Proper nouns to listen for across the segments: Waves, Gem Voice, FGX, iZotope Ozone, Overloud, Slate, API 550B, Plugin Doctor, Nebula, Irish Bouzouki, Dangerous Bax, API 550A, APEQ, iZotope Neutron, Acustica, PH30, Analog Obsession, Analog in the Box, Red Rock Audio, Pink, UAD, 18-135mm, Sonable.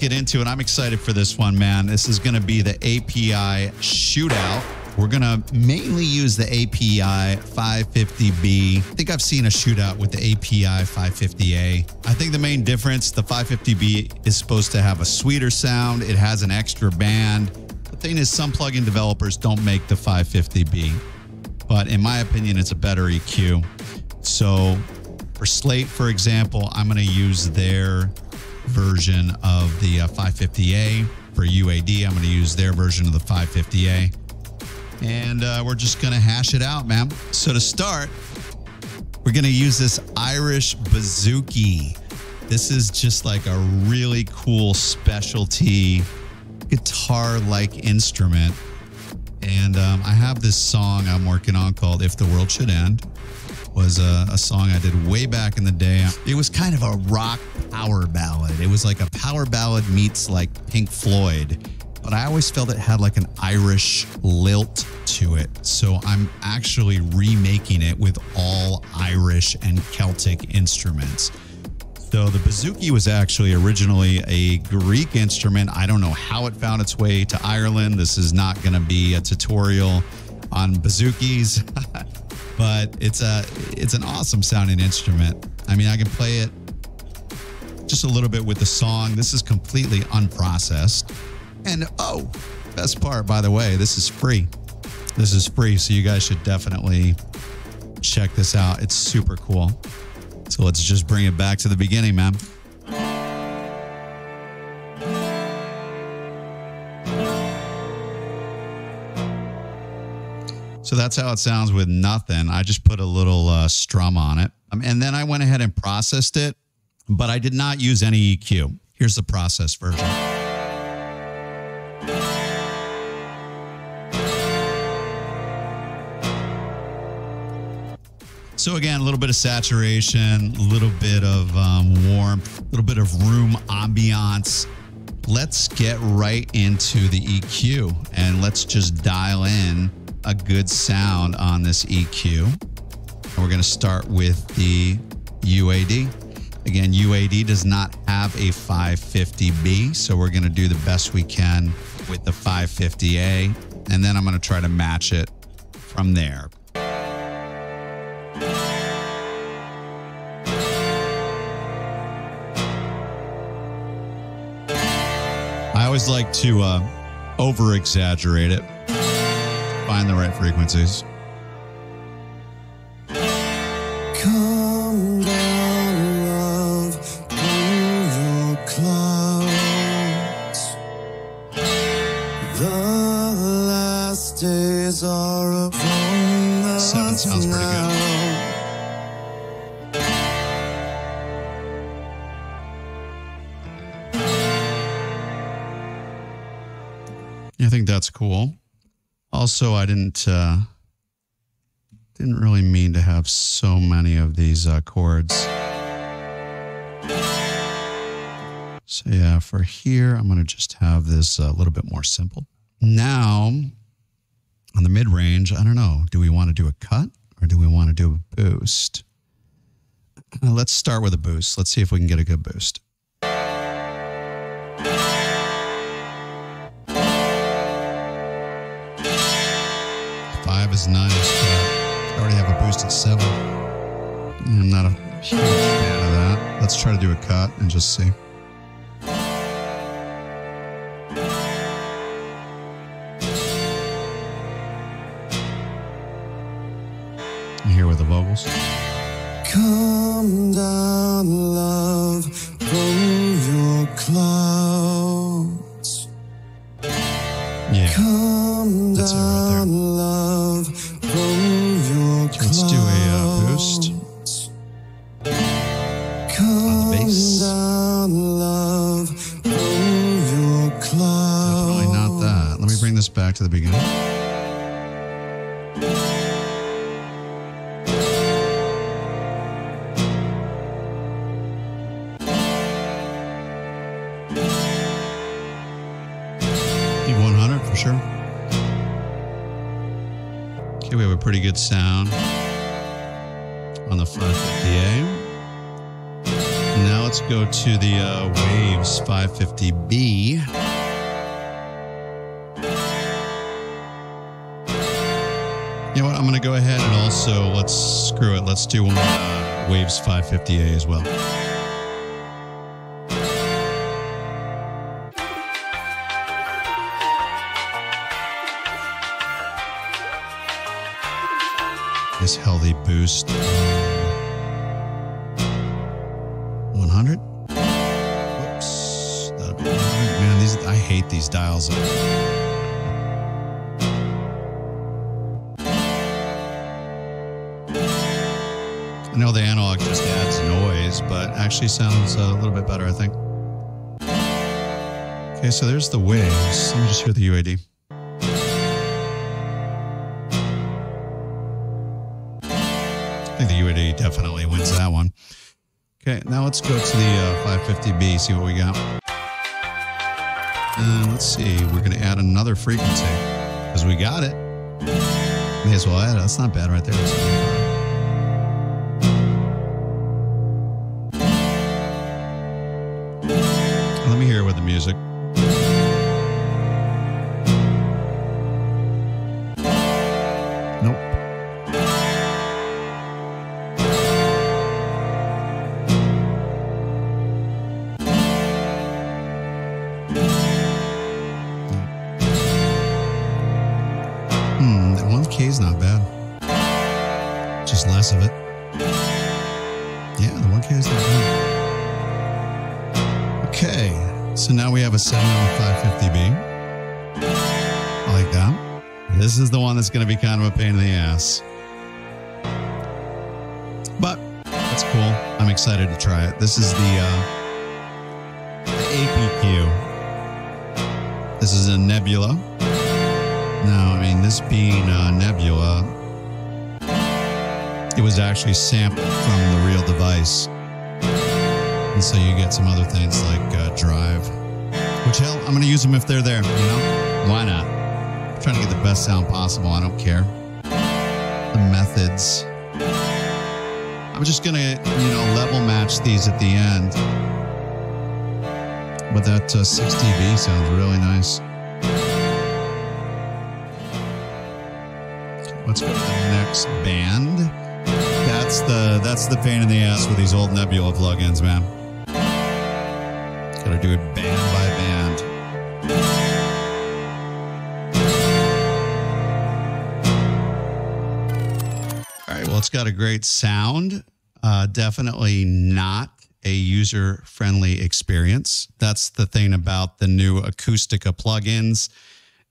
get into, and I'm excited for this one, man. This is going to be the API shootout. We're going to mainly use the API 550B. I think I've seen a shootout with the API 550A. I think the main difference, the 550B is supposed to have a sweeter sound. It has an extra band. The thing is, some plugin developers don't make the 550B, but in my opinion, it's a better EQ. So for Slate, for example, I'm going to use their version of the 550A. For UAD, I'm going to use their version of the 550A. And we're just going to hash it out, man. So to start, we're going to use this Irish Bouzouki. This is just like a really cool specialty guitar-like instrument. And I have this song I'm working on called If the World Should End. Was a song I did way back in the day. It was kind of a rock power ballad. It was like a power ballad meets like Pink Floyd, but I always felt it had like an Irish lilt to it. So I'm actually remaking it with all Irish and Celtic instruments. So the bouzouki was actually originally a Greek instrument. I don't know how it found its way to Ireland. This is not gonna be a tutorial on bouzoukis. But it's an awesome sounding instrument. I mean, I can play it just a little bit with the song. This is completely unprocessed. And oh, best part, by the way, this is free. This is free, so you guys should definitely check this out. It's super cool. So let's just bring it back to the beginning, man. So that's how it sounds with nothing. I just put a little strum on it. And then I went ahead and processed it, but I did not use any EQ. Here's the processed version. So again, a little bit of saturation, a little bit of warmth, a little bit of room ambiance. Let's get right into the EQ and let's just dial in a good sound on this EQ. And we're going to start with the UAD. Again, UAD does not have a 550B, so we're going to do the best we can with the 550A, and then I'm going to try to match it from there. I always like to over-exaggerate it. Find the right frequencies. Come down, love, on your clouds. The last days are upon us. 7 sounds pretty good. I think that's cool. Also, I didn't really mean to have so many of these chords. So yeah, for here, I'm gonna just have this a little bit more simple. Now, on the mid-range, I don't know, do we wanna do a cut or do we wanna do a boost? Let's start with a boost. Let's see if we can get a good boost. Is nice. I already have a boost at 7. I'm not a huge fan of that. Let's try to do a cut and just see. And here with the vocals. Come down, love, roll your clouds. Yeah. Come that's down. Back to the beginning. Need 100 for sure. Okay, we have a pretty good sound on the 550A. Now let's go to the Waves 550B. You know what? I'm going to go ahead and also let's screw it. Let's do one Waves 550A as well. Nice healthy boost. 100. Whoops. That'll be 100. Man, I hate these dials. I know the analog just adds noise, but actually sounds a little bit better, I think. Okay, so there's the Waves. Let me just hear the UAD. I think the UAD definitely wins that one. Okay, now let's go to the 550B, see what we got. And let's see, we're going to add another frequency because we got it. May as well add it. That's not bad right there. Let me hear it with the music. So now we have a 7 on 550B. I like that. This is the one that's going to be kind of a pain in the ass. But that's cool. I'm excited to try it. This is the APEQ. This is a Nebula. Now, I mean, this being Nebula, it was actually sampled from the real device. And so you get some other things like drive, which hell, I'm going to use them if they're there, you know? Why not? I'm trying to get the best sound possible. I don't care. The methods. I'm just going to, you know, level match these at the end. But that 6 dB sounds really nice. Let's go to the next band. That's the pain in the ass with these old Nebula plugins, man. Gotta do it band by band. All right, well, it's got a great sound. Definitely not a user-friendly experience. That's the thing about the new Acustica plugins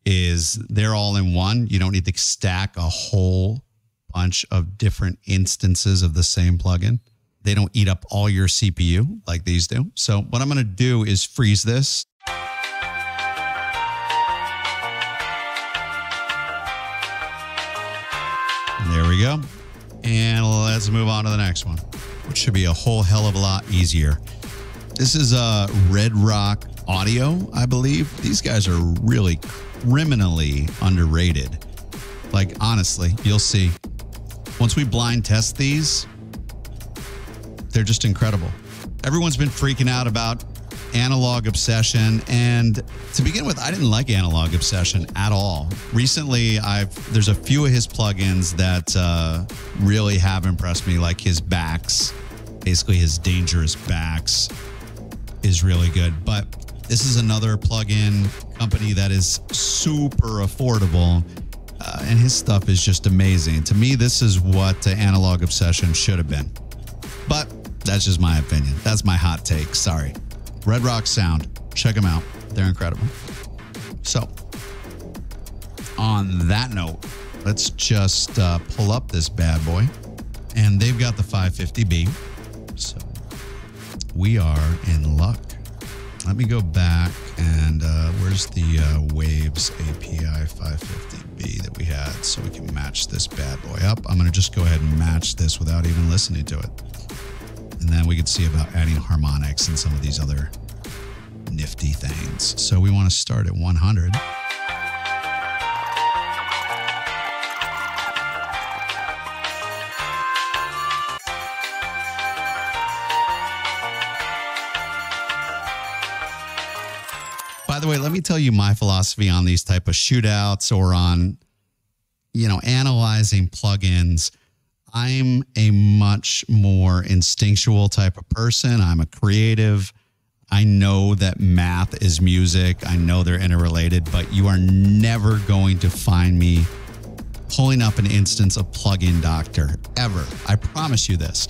is they're all in one. You don't need to stack a whole bunch of different instances of the same plugin. They don't eat up all your CPU like these do. So what I'm going to do is freeze this. And there we go. And let's move on to the next one, which should be a whole hell of a lot easier. This is Red Rock Audio, I believe. These guys are really criminally underrated. Like, honestly, you'll see. Once we blind test these, they're just incredible. Everyone's been freaking out about Analog Obsession. And to begin with, I didn't like Analog Obsession at all. Recently, there's a few of his plugins that really have impressed me, like his Bax. Basically, his Dangerous Bax is really good. But this is another plugin company that is super affordable. And his stuff is just amazing. To me, this is what Analog Obsession should have been. But that's just my opinion. That's my hot take. Sorry. Red Rock Sound. Check them out. They're incredible. So on that note, let's just pull up this bad boy. And they've got the 550B. So we are in luck. Let me go back and where's the Waves API 550B that we had so we can match this bad boy up. I'm going to just go ahead and match this without even listening to it. And then we could see about adding harmonics and some of these other nifty things. So we want to start at 100. By the way, let me tell you my philosophy on these type of shootouts or on, you know, analyzing plugins. I'm a much more instinctual type of person. I'm a creative. I know that math is music. I know they're interrelated, but you are never going to find me pulling up an instance of Plugin Doctor, ever. I promise you this.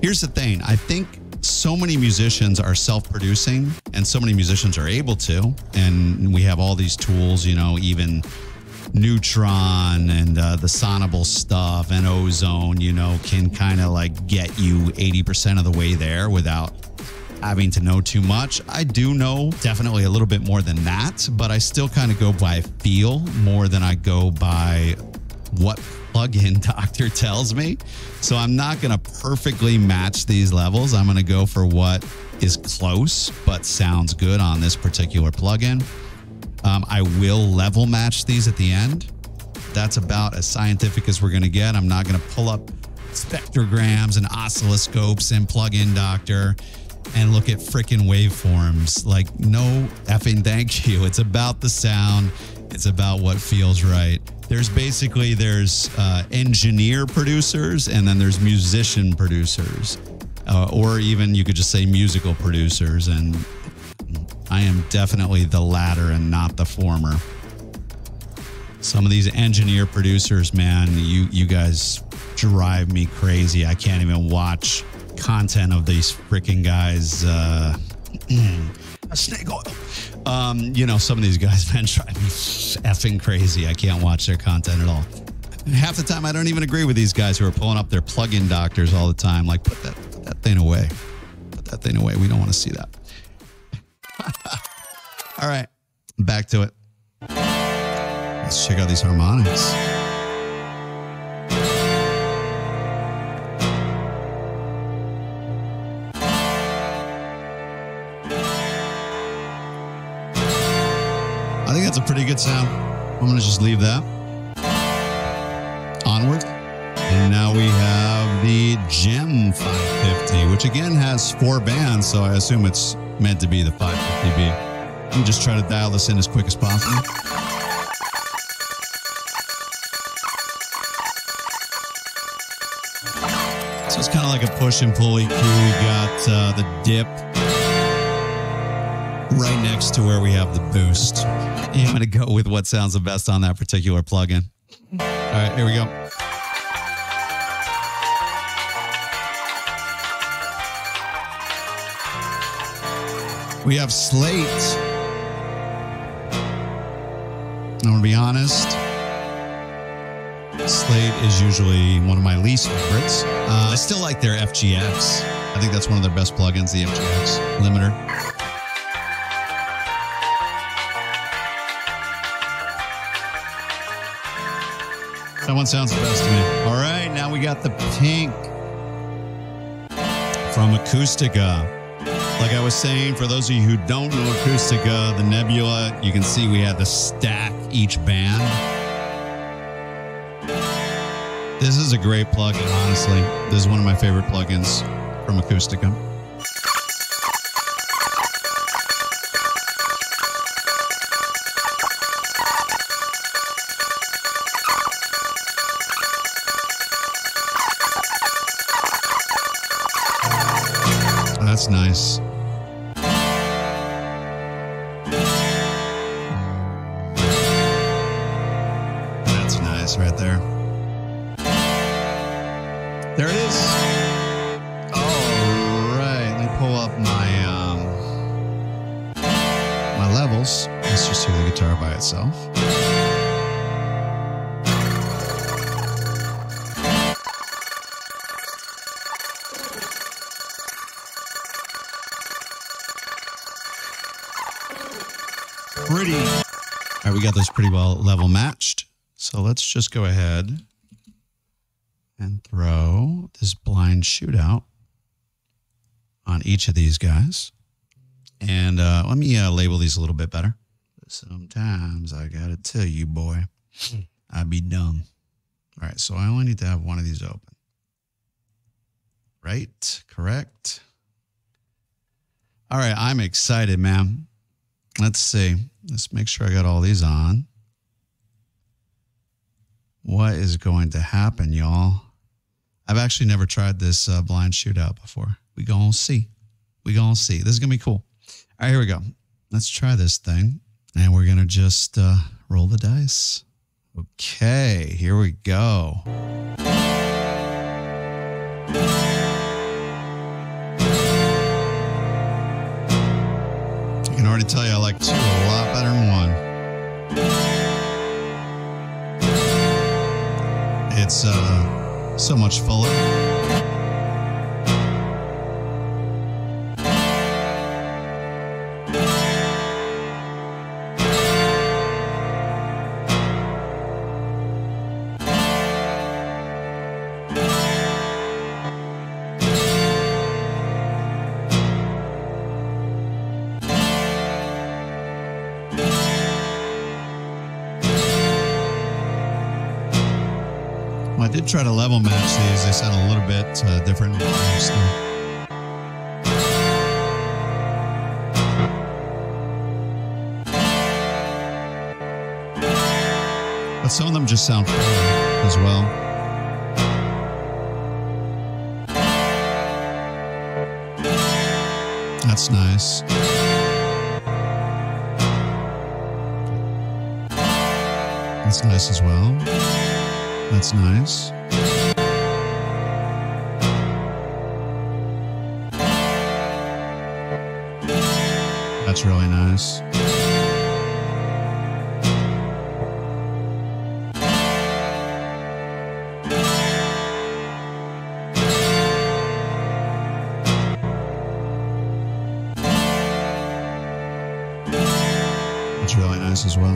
Here's the thing. I think so many musicians are self-producing and so many musicians are able to, and we have all these tools, you know, even Neutron and the Sonable stuff and Ozone, you know, can kind of like get you 80% of the way there without having to know too much. I do know definitely a little bit more than that, but I still kind of go by feel more than I go by what Plugin Doctor tells me. So I'm not going to perfectly match these levels. I'm going to go for what is close, but sounds good on this particular plugin. I will level match these at the end. That's about as scientific as we're going to get. I'm not going to pull up spectrograms and oscilloscopes and Plugin Doctor and look at freaking waveforms. Like, no effing thank you. It's about the sound. It's about what feels right. There's basically, there's engineer producers, and then there's musician producers, or even you could just say musical producers. And I am definitely the latter and not the former. Some of these engineer producers, man, you guys drive me crazy. I can't even watch content of these freaking guys. Snake oil. You know, some of these guys, man, drive me effing crazy. I can't watch their content at all. And half the time, I don't even agree with these guys who are pulling up their plugin doctors all the time. Like, put that thing away. Put that thing away. We don't want to see that. All right, back to it. Let's check out these harmonics. I think that's a pretty good sound. I'm going to just leave that. Onward. And now we have the Gem 550, which again has 4 bands, so I assume it's meant to be the 550B. I'm just trying to dial this in as quick as possible. So it's kind of like a push and pull EQ. We got the dip right next to where we have the boost. Yeah, I'm going to go with what sounds the best on that particular plugin. All right, here we go. We have Slate. I'm going to be honest. Slate is usually one of my least favorites. I still like their FGX. I think that's one of their best plugins, the FGX limiter. That one sounds the best to me. All right, now we got the Pink from Acustica. Like I was saying, for those of you who don't know Acustica, the Nebula, you can see we had to stack each band. This is a great plugin, honestly. This is one of my favorite plugins from Acustica. That's nice. That's nice right there. There it is. All right, let me pull up my my levels. Let's just hear the guitar by itself. Pretty. All right, we got this pretty well level matched. So let's just go ahead and throw this blind shootout on each of these guys. And let me label these a little bit better. Sometimes I got to tell you, boy, I be dumb. All right, so I only need to have one of these open. Right? Correct? All right, I'm excited, man. Let's see. Let's make sure I got all these on. What is going to happen, y'all? I've actually never tried this blind shootout before. We gonna see. We gonna see. This is gonna be cool. All right, here we go. Let's try this thing. And we're gonna just roll the dice. Okay, here we go. I can already tell you I like two a lot better than one. It's so much fuller. I did try to level match these. They sound a little bit different. But some of them just sound fun as well. That's nice. That's nice as well. That's nice. That's really nice. That's really nice as well.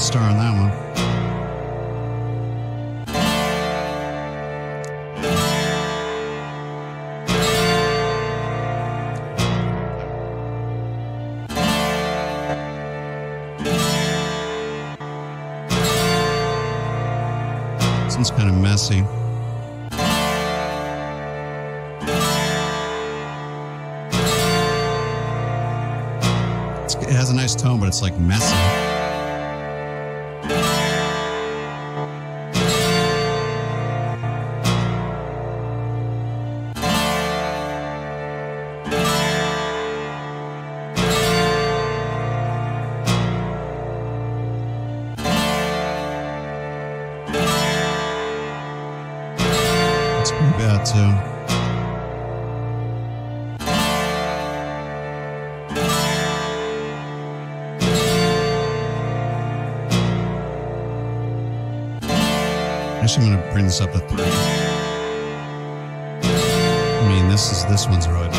Star on that one. This one's kind of messy. It has a nice tone, but it's like messy. Actually, I'm going to bring this up to 3. I mean, this one's really bad.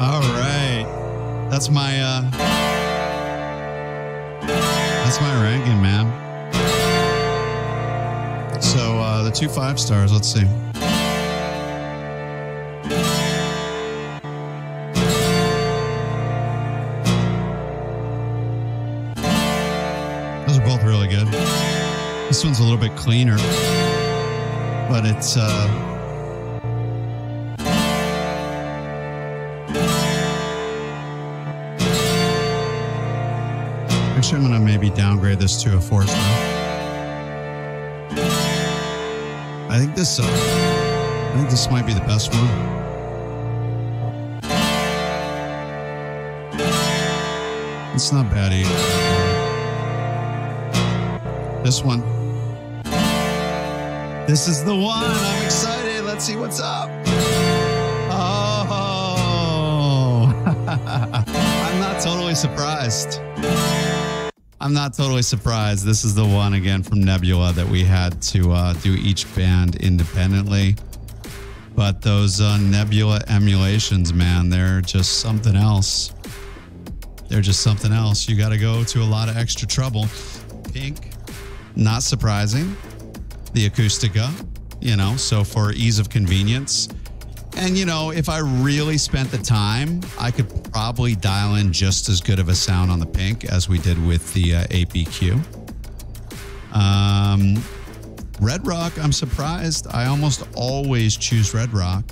All right, that's my ranking, man. So the 2 5-stars. Let's see. This one's a little bit cleaner, but it's actually I'm gonna maybe downgrade this to a 4-star. I think this might be the best one. It's not bad either. This one. This is the one. I'm excited. Let's see what's up. Oh, I'm not totally surprised. I'm not totally surprised. This is the one, again, from Nebula that we had to do each band independently. But those Nebula emulations, man, they're just something else. They're just something else. You got to go to a lot of extra trouble. Pink, not surprising. The Acustica, you know, so for ease of convenience. And, you know, if I really spent the time, I could probably dial in just as good of a sound on the Pink as we did with the APEQ. Red Rock, I'm surprised. I almost always choose Red Rock,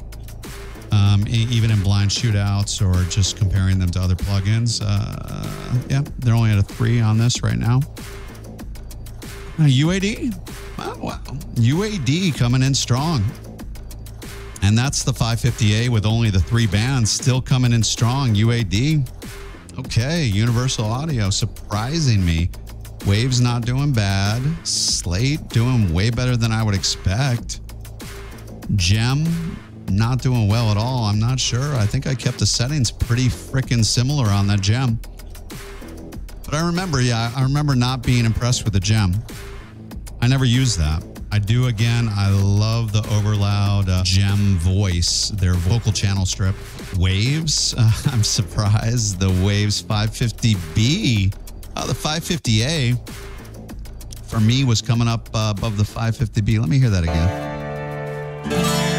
even in blind shootouts or just comparing them to other plugins. Yeah, they're only at a 3 on this right now. UAD, oh, wow. UAD coming in strong. And that's the 550A with only the 3 bands, still coming in strong. UAD. Okay, Universal Audio surprising me. Waves not doing bad. Slate doing way better than I would expect. Gem not doing well at all. I'm not sure. I think I kept the settings pretty freaking similar on that Gem. But I remember, yeah, I remember not being impressed with the Gem. I never used that. I do again, I love the Overloud Gem Voice, their vocal channel strip. Waves, I'm surprised, the Waves 550B. Oh, the 550A, for me, was coming up above the 550B. Let me hear that again.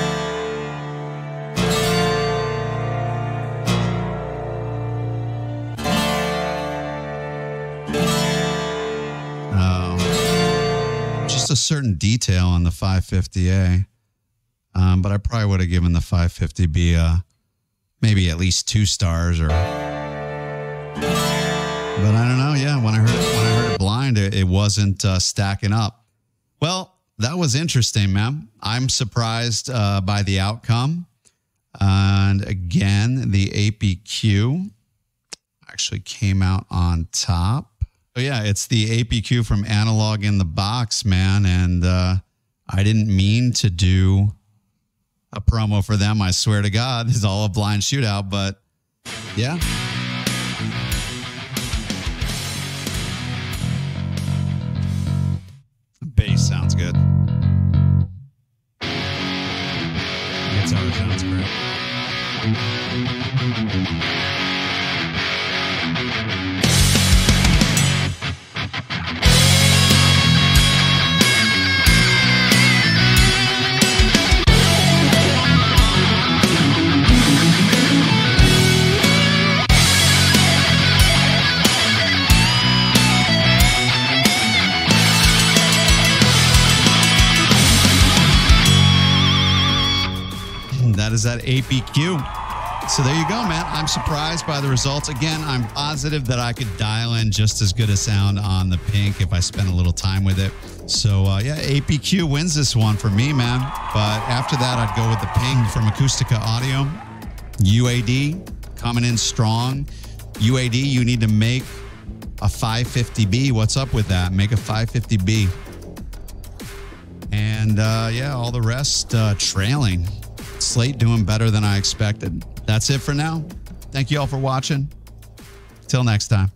A certain detail on the 550A, but I probably would have given the 550B maybe at least 2 stars, or. But I don't know. Yeah, when I heard it blind, it wasn't stacking up. Well, that was interesting, man. I'm surprised by the outcome. And again, the APEQ actually came out on top. Oh, yeah, it's the APEQ from Analog in the Box, man. And I didn't mean to do a promo for them. I swear to God, it's all a blind shootout, but yeah. Bass sounds good. Guitar sounds great. Is that APEQ? So there you go, man. I'm surprised by the results. Again, I'm positive that I could dial in just as good a sound on the Pink if I spent a little time with it. So yeah, APEQ wins this one for me, man. But after that, I'd go with the Pink from Acustica Audio. UAD coming in strong. UAD, you need to make a 550B. What's up with that? Make a 550B. And yeah, all the rest trailing. Slate doing better than I expected. That's it for now. Thank you all for watching. Till next time.